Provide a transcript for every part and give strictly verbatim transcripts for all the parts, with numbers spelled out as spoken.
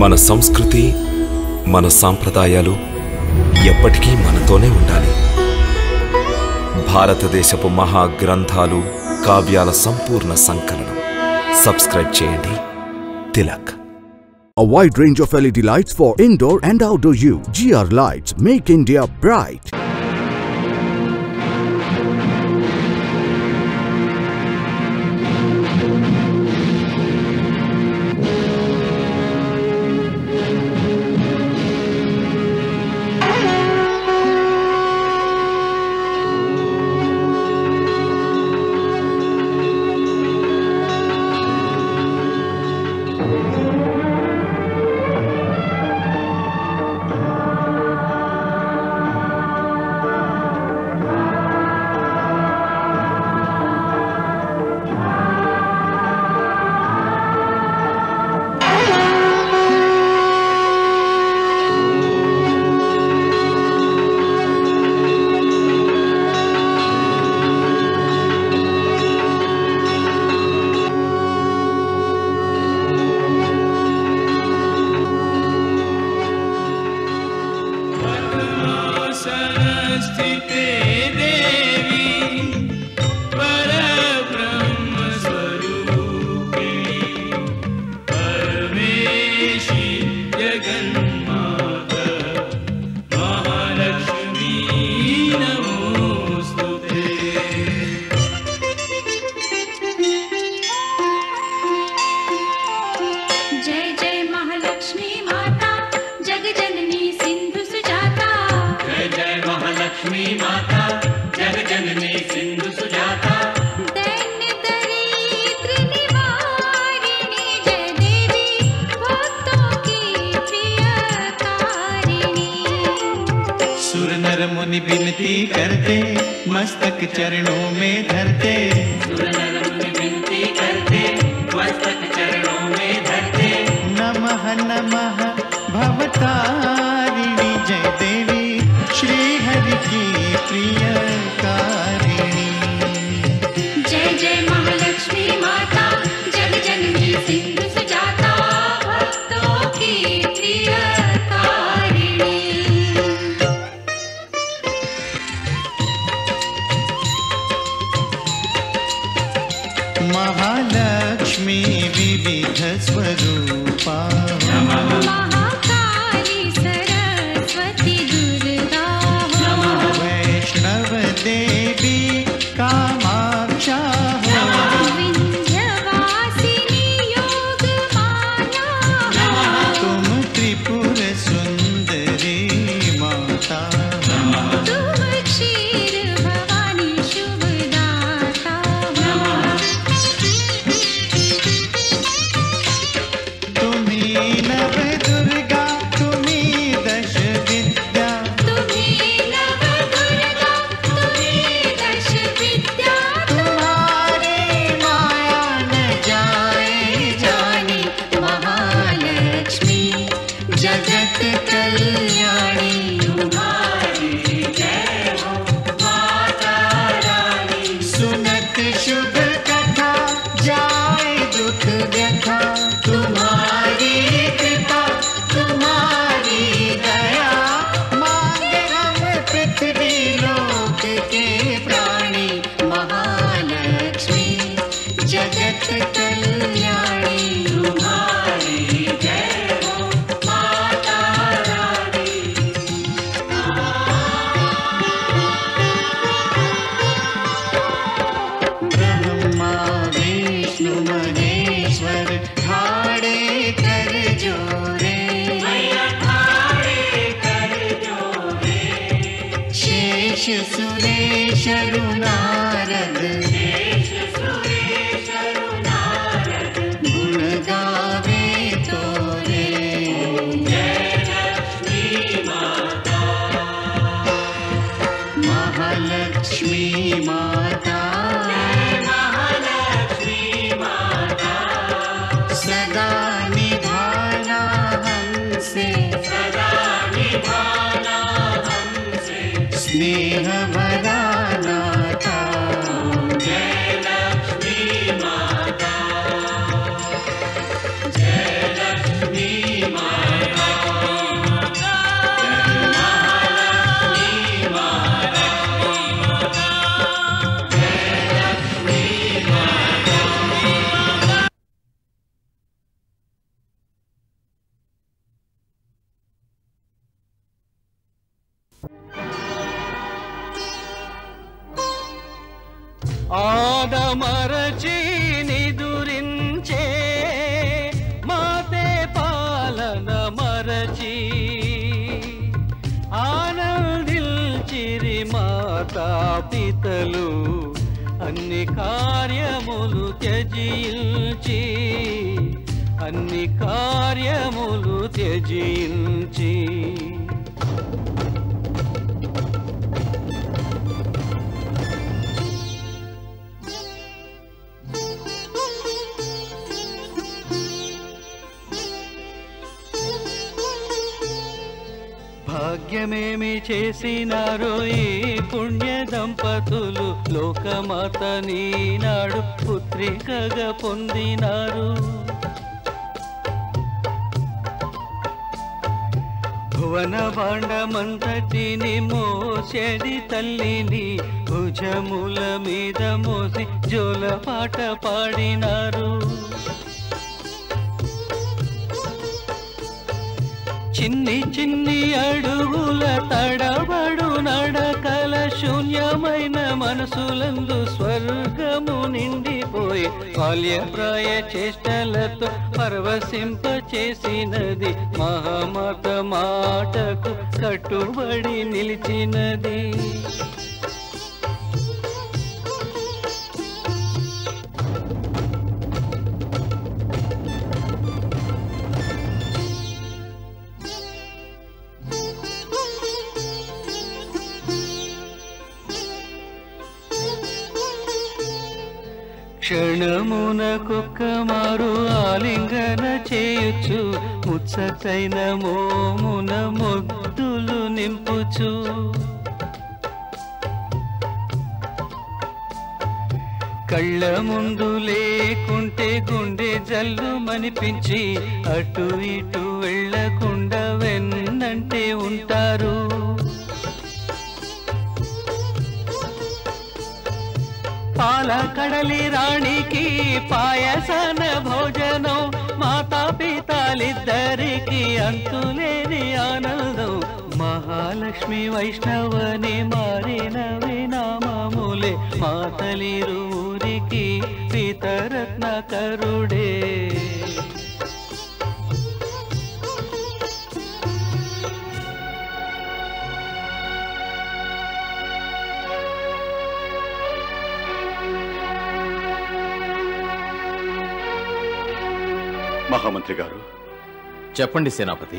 మన సంస్కృతి మన సాంప్రదాయాలు ఎప్పటికీ మనతోనే ఉండాలి. భారతదేశపు మహా గ్రంథాలు కావ్యాల సంపూర్ణ సంకలనం. సబ్స్క్రైబ్ చేయండి. Tilak. A wide range of L E D lights for indoor and outdoor use. G R Lights make India bright. स्नेह भरा नाता ఆదమరచి నిదురించే మాతే పాలన మరచి ఆనందిల్చిరి మాతా పితలు అన్ని కార్యములు త్యజించి అన్ని కార్యములు త్యజించి భాగ్యమేమి చేసినారో ఈ పుణ్య దంపతులు లోకమాత నీనాడు పుత్రికగా పొందినారు. భువనభాండమంతటిని మోసేది తల్లిని భుజముల మీద మోసి జోలపాట పాడినారు. చిన్ని చిన్ని అడుగుల తడబడు నడకల శూన్యమైన మనసులందు స్వర్గము నిండిపోయి బాల్యప్రాయ చేష్టలతో పరవశింప చేసినది మహామాత మాటకు కట్టుబడి నిలిచినది. క్షణమునకొక్క మారు ఆలింగన చేయుచు ముచ్చటైన మోమున ముద్దులు నింపుచు కళ్ళ ముందు లేకుంటే గుండె జల్లు మనిపించి అటు ఇటు వెళ్ళకుండా వెన్నంటే ఉంటారు. పాల కడలి రాణికి పాయసన భోజనం మాతా పితలిద్దరికి అంతులేని ఆనందం మహాలక్ష్మి వైష్ణవని మారిన వినామములే మాతలిరువురికి పితరత్నకరుడే. మహామంత్రి గారు చెప్పండి. సేనాపతి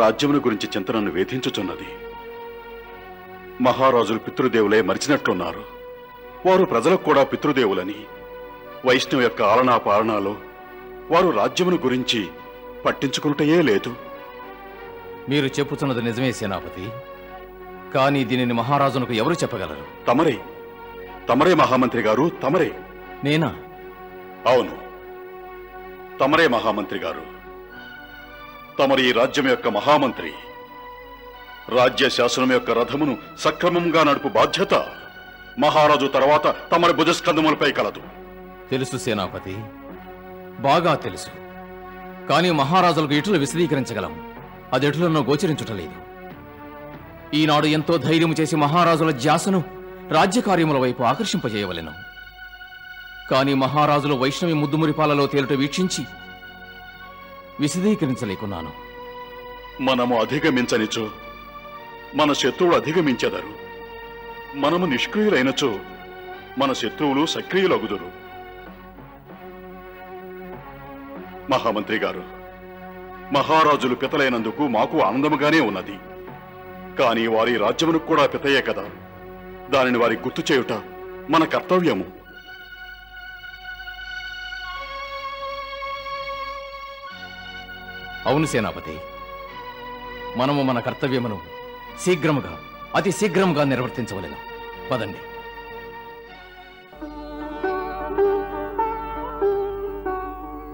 రాజ్యమును గురించి చింతనను వేధించుచున్నది. మహారాజులు పితృదేవులే మరిచినట్లున్నారు. వారు ప్రజలకు కూడా పితృదేవులని, వైష్ణవ యొక్క ఆలనా పాలనలో వారు రాజ్యమును గురించి పట్టించుకున్నటయే లేదు. మీరు చెప్పుతున్నది నిజమే సేనాపతి, కానీ దీనిని మహారాజునకు ఎవరు చెప్పగలరు? తమరే తమరే మహామంత్రి గారు, తమరే. నేనా? అవును, తమరే మహామంత్రి గారు. తమరు ఈ రాజ్యం యొక్క మహామంత్రి. రాజ్య శాసనం యొక్క రథమును సక్రమంగా నడుపు బాధ్యత మహారాజు తర్వాత తమరి భుజస్కంధములపై కలదు. తెలుసు సేనాపతి, బాగా తెలుసు. కానీ మహారాజులకు ఎట్లు విశదీకరించగలం? అది ఎట్లనో గోచరించుటలేదు. ఈనాడు ఎంతో ధైర్యము చేసి మహారాజుల ధ్యాసను రాజ్యకార్యముల వైపు ఆకర్షింపజేయవలెను. కానీ మహారాజులు వైష్ణవి ముద్దుమురిపాలలో తేలుట వీక్షించి విశదీకరించలేకున్నాను. మనము అధిగమించనిచో మన శత్రువులు అధిగమించెదరు. మనము నిష్క్రియులైనచో మన శత్రువులు సక్రియులగుదురు. మహామంత్రి గారు, మహారాజులు పితలైనందుకు మాకు ఆనందముగానే ఉన్నది. కానీ వారి రాజ్యమునకు కూడా పితయే కదా. దానిని వారికి గుర్తు చేయుట మన కర్తవ్యము. అవును సేనాపతి, మనము మన కర్తవ్యమును శీఘ్రముగా అతి శీఘ్రముగా నిర్వర్తించవలెను. పదండి.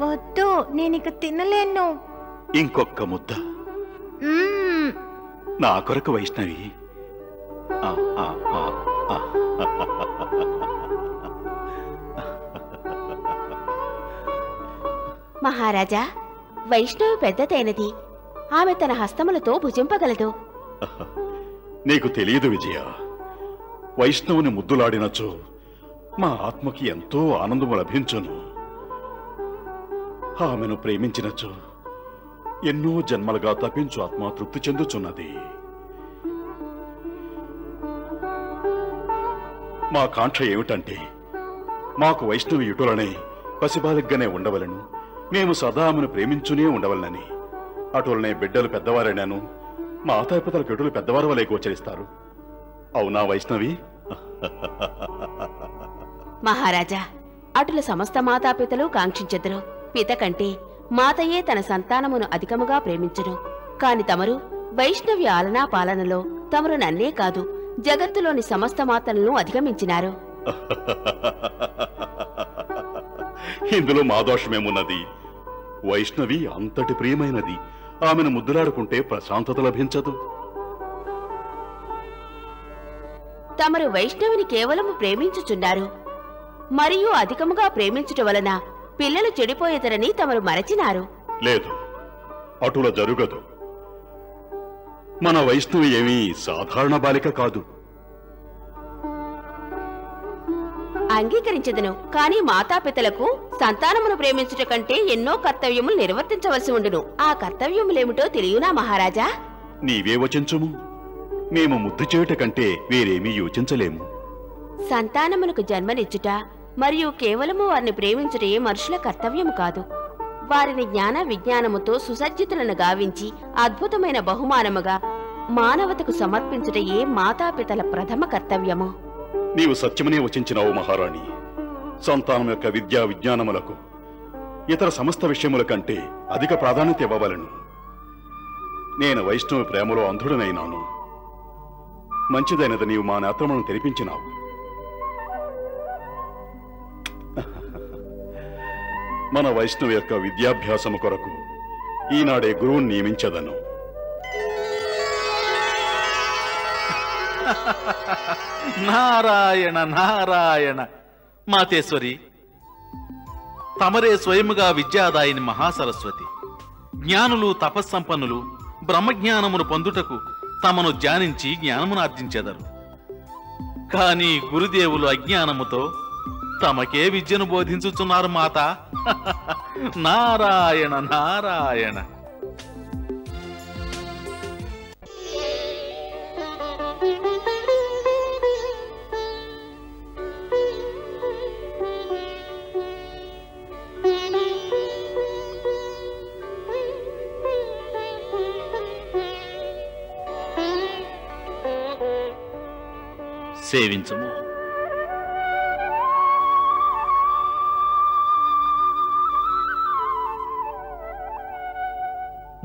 వద్దు, నేనిక తినలేను. ఇంకొక ముద్ద నా కొరకు వైష్ణవి. మహారాజా, వైష్ణవి పెద్దదైనది, ఆమె తన హస్తములతో భుజింపగలదు. నీకు తెలియదు విజయ, వైష్ణవుని ముద్దులాడినచో మా ఆత్మకి ఎంతో ఆనందము లభించును. ఆమెను ప్రేమించినచో ఎన్నో జన్మలుగా తపించు ఆత్మ తృప్తి చెందుచున్నది. మా కాంక్ష ఏమిటంటే మాకు వైష్ణవి ఇటులనే పసిబాలిగ్గానే ఉండవలను, మేము సదా ఆమెను ప్రేమించునే ఉండవలనని. అటులనే బిడ్డలు పెద్దవారైనాను మా ఆతాయిపతలకు ఎటులు పెద్దవారు వలె గోచరిస్తారు. అవునా వైష్ణవి? మహారాజా, అటుల సమస్త మాతాపితలు కాంక్షించెదరు. పిత కంటే మాతయే తన సంతానమును అధికముగా ప్రేమించును. కాని తమరు వైష్ణవి ఆలనా పాలనలో తమరు నన్నే కాదు జగత్తులోని సమస్త మాతలను అధిగమించినారు. ఇందులో మా దోషమేమున్నది? వైష్ణవి అంతటి ప్రియమైనది, ఆమెను ముద్దులాడుకుంటే ప్రశాంతత లభించదు. తమరు వైష్ణవిని కేవలము ప్రేమించుచున్నారు, మరియు అధికముగా ప్రేమించుట వలన పిల్లలు చెడిపోయేదరని తమరు మరచినారు. లేదు, అటుల జరుగదు. మన వైష్ణవి ఏమీ సాధారణ బాలిక కాదు. అంగీకరించదను. కాని మాతాపితలకు సంతానమును ప్రేమించుట కంటే ఎన్నో కర్తవ్యములు నిర్వర్తించవలసి ఉండును. ఆ కర్తవ్యములేమిటో తెలియనా మహారాజా? నీవే వచించుము. మేము ముద్దు చేయుట కంటే వేరేమీ యోచించలేము. సంతానమునకు జన్మనిచ్చుట మరియు కేవలము వారిని ప్రేమించటయే మనుషుల కర్తవ్యము కాదు. వారిని జ్ఞాన విజ్ఞానముతో సుసజ్జితులను గావించి అద్భుతమైన బహుమానముగా మానవతకు సమర్పించటయే మాతాపితల ప్రథమ కర్తవ్యము. నీవు సత్యమనే వచించినావు మహారాణి. సంతానం యొక్క విద్యా విజ్ఞానములకు ఇతర సమస్త విషయముల కంటే అధిక ప్రాధాన్యత ఇవ్వవలను. నేను వైష్ణవ ప్రేమలో అంధుడనైనాను. మంచిదైనది నీవు మా నేత్రములను తెరిపించినావు. మన వైష్ణవి యొక్క విద్యాభ్యాసము కొరకు ఈనాడే గురువుని నియమించదను. నారాయణ నారాయణ. మాతేశ్వరి, తమరే స్వయముగా విద్యాదాయిని మహాసరస్వతి. జ్ఞానులు తపస్సంపన్నులు బ్రహ్మజ్ఞానమును పొందుటకు తమను ధ్యానించి జ్ఞానమును ఆర్జించెదరు. కాని గురుదేవులు అజ్ఞానముతో తమకే విద్యను బోధించుచున్నారు మాత. నారాయణ నారాయణ. సేవించము.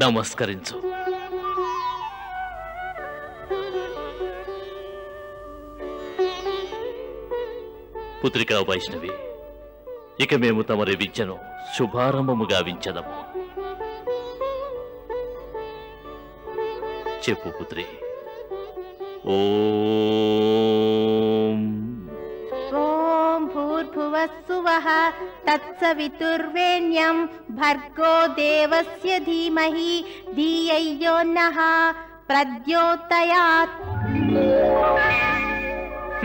నమస్కరించు. పుత్రికా వైష్ణవి, ఇక మేము తమరి విద్యను శుభారంభము గావించదము. చెప్పు పుత్రి. ఓం ఓం భూర్భువస్సువః తత్సవితుర్వేణ్యం భర్గో దేవస్య ధీమహి ధియో నః ప్రద్యోతయాత్.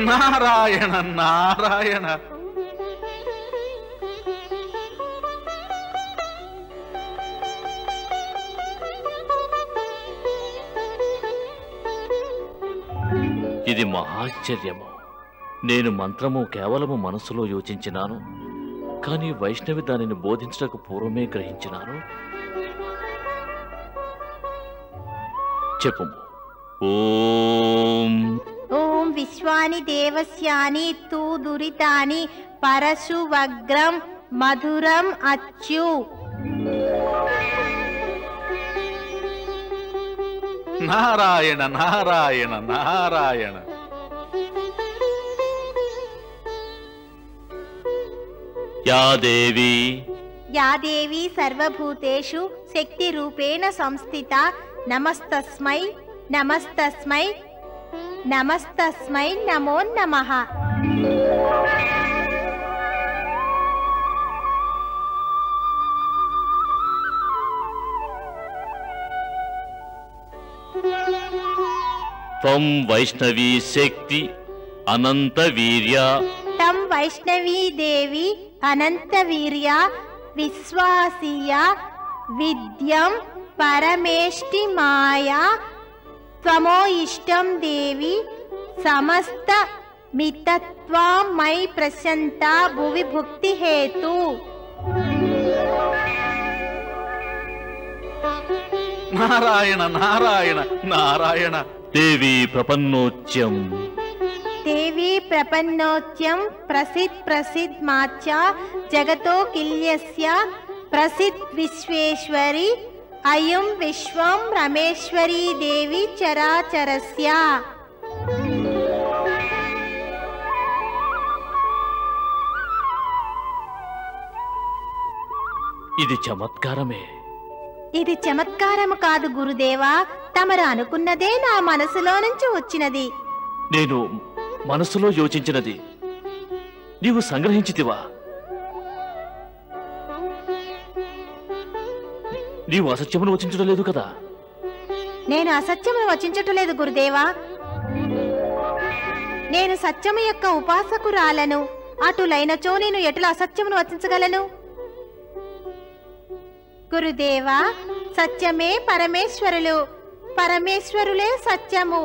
నారాయణ నారాయణ. ఇది మహాశ్చర్యము. నేను మంత్రము కేవలము మనసులో యోచించినాను, కానీ వైష్ణవి దానిని బోధించటకు పూర్వమే గ్రహించినాను. చెప్పు. ఓం ఓం విశ్వాని దేవస్యాని తూ దురితాని పరశు వగ్రం మధురం అచ్యు. నారాయణ నారాయణ నారాయణ. యా దేవి యా దేవి సర్వభూతేషు శక్తి రూపేణ సంస్థిత నమస్తస్మై నమస్తస్మై నమస్తస్మై నమో నమః. త్వం వైష్ణవీ శక్తి అనంత వీర్య तं वैष्णवी देवी अनंतवीर्या विश्वासिया विद्यं परमेष्टि माया त्वमो इष्टं देवी समस्त मितत्वां मयि प्रसन्ता भुवि भुक्ति हेतु। नारायण नारायण नारायण। देवी प्रपन्नोच्यं देवी प्रपन्नोच्यं प्रसिद्ध प्रसिद्ध माच्या जगतो किल्यस्य प्रसिद्ध विश्वेश्वरी अयं विश्वं रमेश्वरी देवी चराचरस्य। ఇది చమత్కారమే. ఇది చమత్కారము కాదు గురుదేవా, తమరు అనుకున్నదే నా మనసులో నుంచి వచ్చినది. నేను మనసులో యోచించినది నీవు సంగ్రహించితివా? నీవు అసత్యమును వచించడం లేదు కదా? నేను అసత్యమును వచించటం లేదు గురుదేవా, నేను సత్యము యొక్క ఉపాసకురాలను. అటులైనచో నేను ఎటుల అసత్యమును వచించగలను? గురుదేవా, సత్యమే పరమేశ్వరులు, పరమేశ్వరులే సత్యము.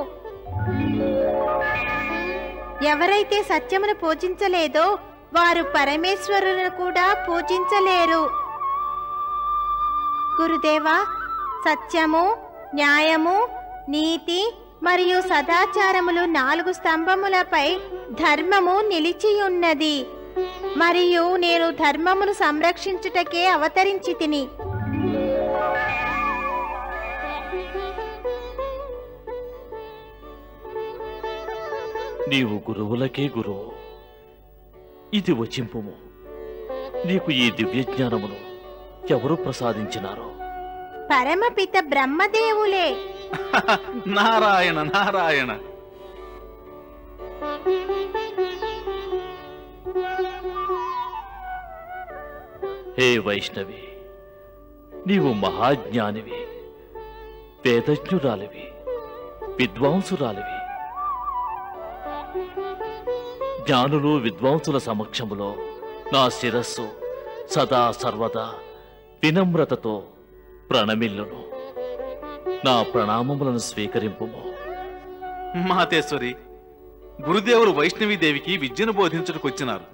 ఎవరైతే సత్యమును పూజించలేదో వారు పరమేశ్వరులను కూడా పూజించలేరు. గురుదేవా, సత్యము, న్యాయము, నీతి మరియు సదాచారములు నాలుగు స్తంభములపై ధర్మము నిలిచియున్నది. మరియు నేను ధర్మమును సంరక్షించుటకే అవతరించి తిని. నీవు గురువులకే గురువు. ఇది వచింపుము, నీకు ఈ దివ్య జ్ఞానమును ఎవరు ప్రసాదించినారు? పరమపిత బ్రహ్మదేవులే. నారాయణ నారాయణ. హే వైష్ణవి, నీవు మహాజ్ఞానివి, వేదజ్ఞురాలివి, విద్వాంసురాలివి. జ్ఞానులు విద్వాంసుల సమక్షములో నా శిరస్సు సదా సర్వదా వినమ్రతతో ప్రణమిల్లును. నా ప్రణామములను స్వీకరింపుము. మహాతేశ్వరి, గురుదేవులు వైష్ణవీదేవికి విద్యను బోధించుటకొచ్చినారు.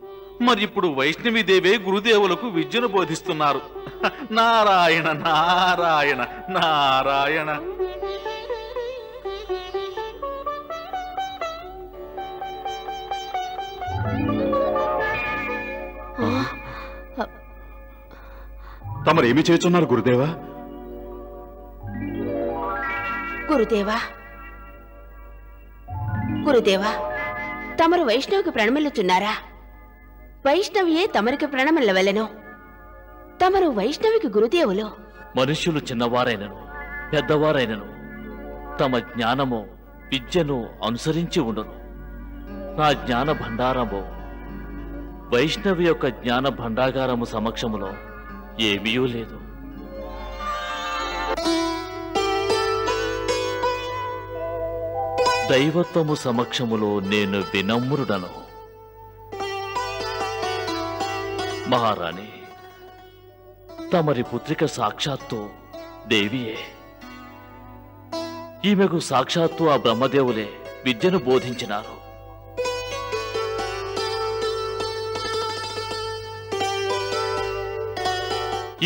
మరి ఇప్పుడు వైష్ణవీదేవే గురుదేవులకు విద్యను బోధిస్తున్నారు. నారాయణ నారాయణ నారాయణ. తమరు ఏమి చేస్తున్నారు గురుదేవా? గురుదేవా గురుదేవా, తమరు వైష్ణవికి ప్రణమిల్లుచున్నారా? వైష్ణవియే తమరికి ప్రణమిల్లవలెను. తమరు వైష్ణవికి గురుదేవులు. మనుష్యులు చిన్నవారైనను పెద్దవారైనను తమ జ్ఞానము విద్యను అనుసరించి ఉండను. నా జ్ఞాన భండారము వైష్ణవి యొక్క జ్ఞాన భండాగారము సమక్షములో ఏమీ లేదు. దైవత్వము సమక్షములో నేను వినమ్రుడను. మహారాణి, తమరి పుత్రిక సాక్షాత్తు దేవియే. ఈమెకు సాక్షాత్తు ఆ బ్రహ్మదేవులే విద్యను బోధించినారు.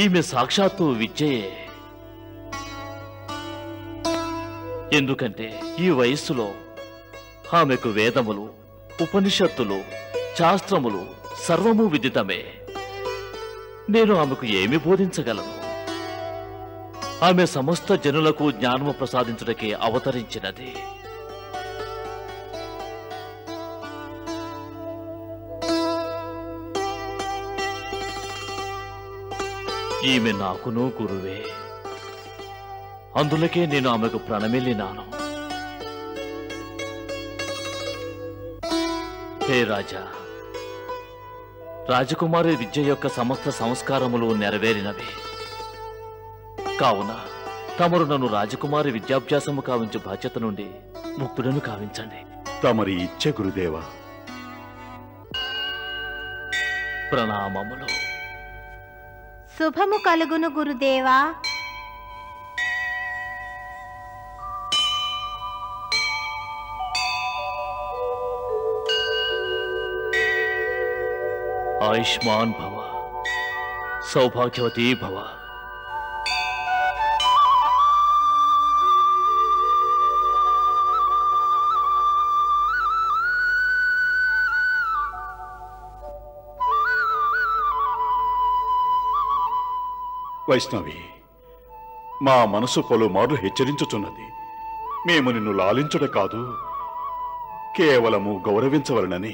ఈమె సాక్షాత్తు విద్యయే. ఎందుకంటే ఈ వయస్సులో ఆమెకు వేదములు, ఉపనిషత్తులు, శాస్త్రములు సర్వము విదితమే. నేను ఆమెకు ఏమి బోధించగలను? ఆమె సమస్త జనులకు జ్ఞానము ప్రసాదించుటకే అవతరించినది. ఈమె నాకును గురువే. అందులకే నేను ఆమెకు ప్రణమిల్లినాను. హే రాజా, రాజకుమారి విద్య యొక్క సమస్త సంస్కారములు నెరవేరినవి. కావున తమరు నన్ను రాజకుమారి విద్యాభ్యాసము కావించు బాధ్యత నుండి ముక్తులను కావించండి. తమరి ఇచ్చ గురుదేవా. ప్రణామములు. శుభము కలుగును గురుదేవా. ఆయుష్మాన్ భవ, సౌభాగ్యవతీ భవ. వైష్ణవి, మా మనసు పలుమార్లు హెచ్చరించుచున్నది. మేము నిన్ను లాలించుట కాదు, కేవలము గౌరవించవలనని.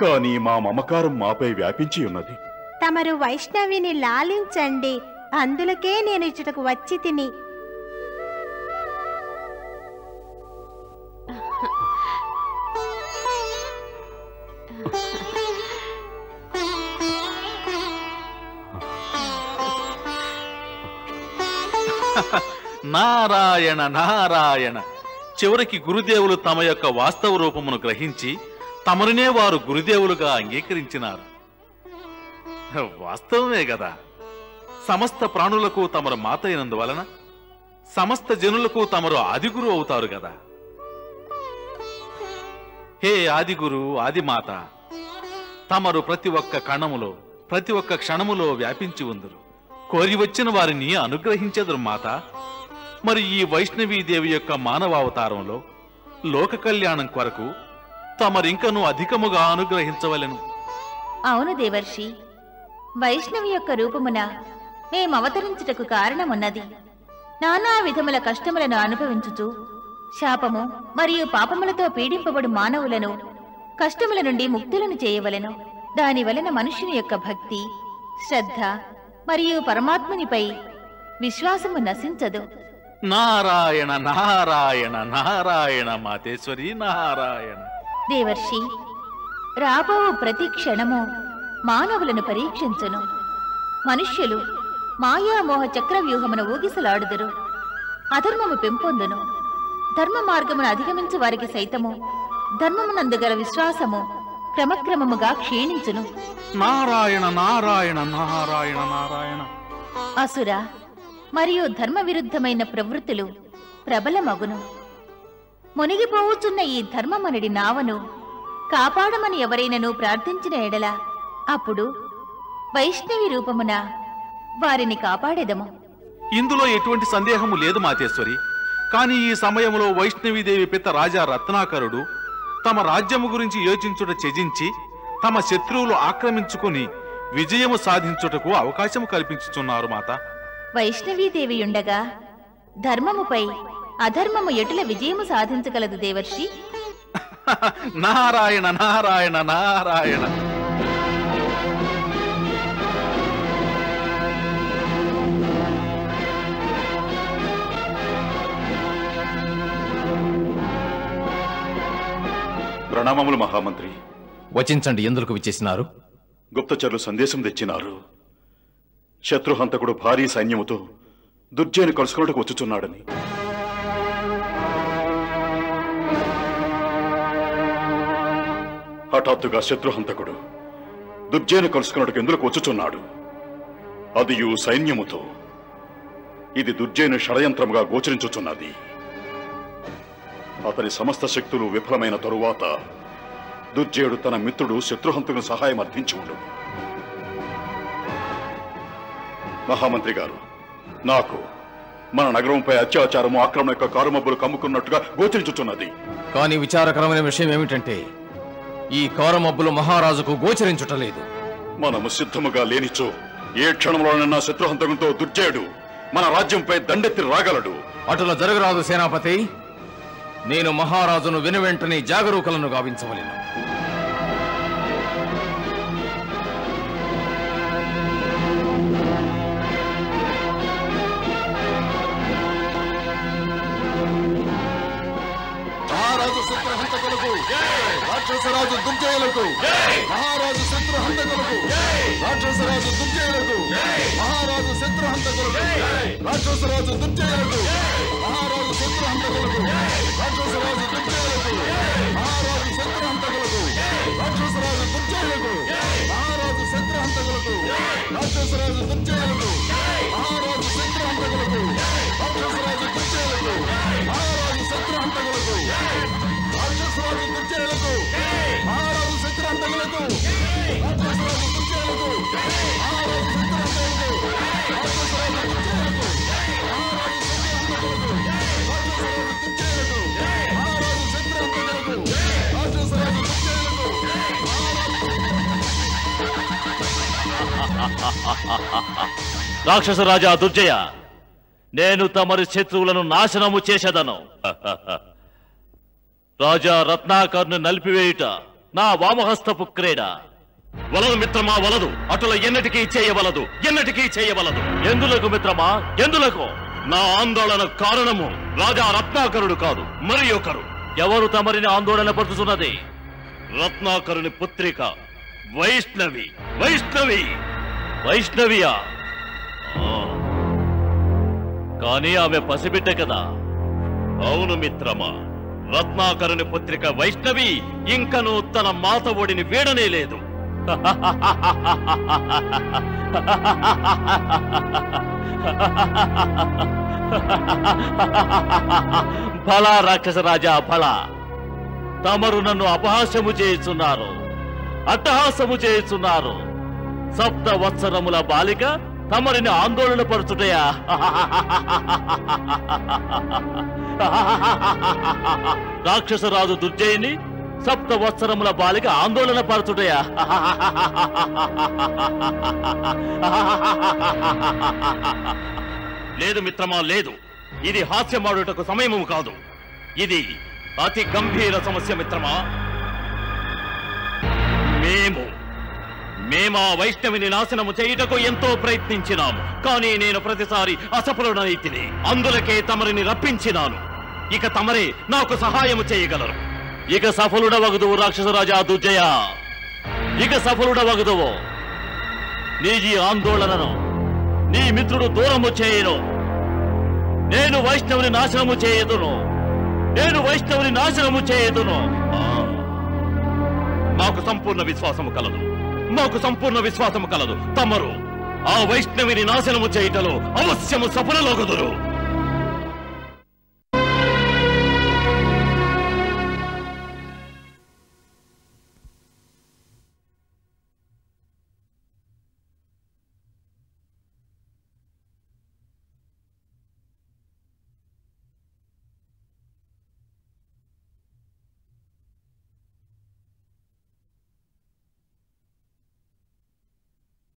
కానీ మా మమకారం మాపై వ్యాపించి ఉన్నది. తమరు వైష్ణవిని లాలించండి, అందులకే నేను ఇచ్చటకు వచ్చి తిని. నారాయణ నారాయణ. చివరికి గురుదేవులు తమ యొక్క వాస్తవ రూపమును గ్రహించి తమరునే వారు గురుదేవులుగా అంగీకరించినారు. వాస్తవమే కదా, సమస్త ప్రాణులకు తమరు మాత అయినందువలన సమస్త జనులకు తమరు ఆదిగురు అవుతారు కదా. హే ఆదిగురు, ఆదిమాత, తమరు ప్రతి ఒక్క కణములో ప్రతి ఒక్క క్షణములో వ్యాపించి ఉందరు. కోరి వచ్చిన వారిని అనుగ్రహించేదురు మాత. మరి ఈ వైష్ణవీదేవి యొక్క మానవావతారంలో లోక కళ్యాణం కొరకు తమరింకను అధికముగా అనుగ్రహించవలెను. అవును దేవర్షి, వైష్ణవి యొక్క రూపమున మేము అవతరించుటకు కారణమున్నది. నానా విధముల కష్టములను అనుభవించుచు శాపము మరియు పాపములతో పీడింపబడు మానవులను కష్టముల నుండి ముక్తులను చేయవలెను. దానివలన మనుషుని యొక్క భక్తి, శ్రద్ధ మరియు పరమాత్మునిపై విశ్వాసము నశించదు. నారాయణ నారాయణ నారాయణ మాతేశ్వరి నారాయణ. దేవర్షి, రాబో ప్రతి క్షణము మానవులను పరీక్షించును. మనుష్యులు మాయామోహ చక్రవ్యూహమును ఊగిసలాడుదురు. అధర్మము పెంపొందును. ధర్మ మార్గమును అధిగమించు వారికి సైతము ధర్మమునందు గల విశ్వాసము క్రమక్రమముగా క్షీణించును. నారాయణ నారాయణ నారాయణ నారాయణ. అసుర మరియు ధర్మ విరుద్ధమైన ప్రవృత్తులు ప్రబలమగును. మునిగిపోవుచున్న ఈ ధర్మమనడి నావను కాపాడమని ఎవరైనను ప్రార్థించిన ఎడల అప్పుడు వైష్ణవి రూపమున వారిని కాపాడేదము. ఇందులో ఎటువంటి సందేహము లేదు మాతేశ్వరి. కానీ ఈ సమయంలో వైష్ణవీదేవి పిత రాజా రత్నాకరుడు తమ రాజ్యము గురించి యోచించుట త్యజించి తమ శత్రువులు ఆక్రమించుకుని విజయము సాధించుటకు అవకాశం కల్పించుచున్నారు మాత. వైష్ణవీదేవి ఉండగా ధర్మముపై అధర్మము ఎటుల విజయము సాధించగలదు దేవర్షి? నారాయణ నారాయణ నారాయణ. ప్రణామములు మహామంత్రి. వచించండి. ఎందుకు విచ్చేసినారు? గుప్తచరులు సందేశం తెచ్చినారు. శత్రుహంతకుడు భారీ సైన్యముతో దుర్జయుని కలుసుకున్నటకు వచ్చుచున్నాడని. హఠాత్తుగా శత్రుహంతకుడు దుర్జయుని కలుసుకున్నటకు ఎందుకు వచ్చుచున్నాడు, అదియు సైన్యముతో. ఇది దుర్జయుని షడయంత్రముగా గోచరించుచున్నది. అతని సమస్త శక్తులు విఫలమైన తరువాత దుర్జయుడు తన మిత్రుడు శత్రుహంతకుని సహాయం అర్థించి ఉండు. మహామంత్రి గారు, నాకు మన నగరంపై అత్యాచారము, ఆక్రమణ యొక్క కారుమబ్బులు కమ్ముకున్నట్టుగా గోచరించుచున్నది. కానీ విచారకరమైన విషయం ఏమిటంటే ఈ కారుమబ్బులు మహారాజుకు గోచరించుటలేదు. మనము సిద్ధముగా లేనిచో ఏ క్షణంలోనైనా శత్రుహంతకంతో దుర్జయుడు మన రాజ్యంపై దండెత్తి రాగలడు. అటులో జరగరాదు సేనాపతి. నేను మహారాజును వెనువెంటనే జాగరూకులను గావించవలెను. రాక్షసరాజు దుర్జయులకు, మహారాజు శత్రుహంతకులకు, రాక్షసరాజు దుర్జయులకు, మహారాజు శత్రుహంతకులకు, రాక్షసరాజు దుర్జయులకు, మహారాజు శత్రుహంతకులకు, రాక్షసరాజు దుర్జయులకు, మహారాజు శత్రుహంతకులకు, రాక్షసరాజు దుర్జయులకు. రాక్షస రాజా దుర్జయ, నేను తమరి శత్రువులను నాశనము చేసేదను. రాజా రత్నాకర్ను నలిపివేయుట నా వామహస్తపు క్రీడ. వలదు మిత్రమా, వలదు. అటుల ఎన్నటికీ చేయవలదు, ఎన్నటికీ చేయవలదు. ఎందులకు మిత్రమా, ఎందులకు? నా ఆందోళన కారణము రాజా రత్నాకరుడు కాదు, మరి ఒకరు. ఎవరు తమరిని ఆందోళన పరుచుతున్నది? రత్నాకరుని పుత్రిక వైష్ణవి. వైష్ణవి వైష్ణవియా? కానీ ఆమె పసిబిడ్డ కదా. అవును మిత్రమా, రత్నాకరుని పుత్రిక వైష్ణవి ఇంకనూ తన మాతవుడిని వీడనే లేదు. భలా రాక్షస రాజా, భలా. తమరు నన్ను అపహాస్యము చేయుచున్నారు, అట్టహాసము చేయుచున్నారు. సప్త వత్సరముల బాలిక తమరిని ఆందోళన పరుచుటయా? రాక్షసరాజు దుర్జయుని సప్త వత్సరముల బాలిక ఆందోళన పరుచుటయా? లేదు మిత్రమా, లేదు. ఇది హాస్యమాడుటకు సమయము కాదు. ఇది అతి గంభీర సమస్య మిత్రమా. మేము మేమా వైష్ణవిని నాశనము చేయుటకు ఎంతో ప్రయత్నించినాము, కానీ నేను ప్రతిసారి అసఫలుడనైతిని. అందులకే తమరిని రప్పించినాను. ఇక తమరే నాకు సహాయము చేయగలరు. ఇక సఫలుడవగదువు రాక్షసరాజా దుర్జయ, ఇక సఫలుడవగదువు. నీజీ ఆందోళనను నీ మిత్రుడు దూరము చేయను. నేను వైష్ణవిని నాశనము చేయదును, నేను వైష్ణవిని నాశనము చేయదును. మాకు సంపూర్ణ విశ్వాసము కలదు, మాకు సంపూర్ణ విశ్వాసము కలదు. తమరు ఆ వైష్ణవిని నాశనము చేయుటలో అవశ్యము సఫలమగుదురు.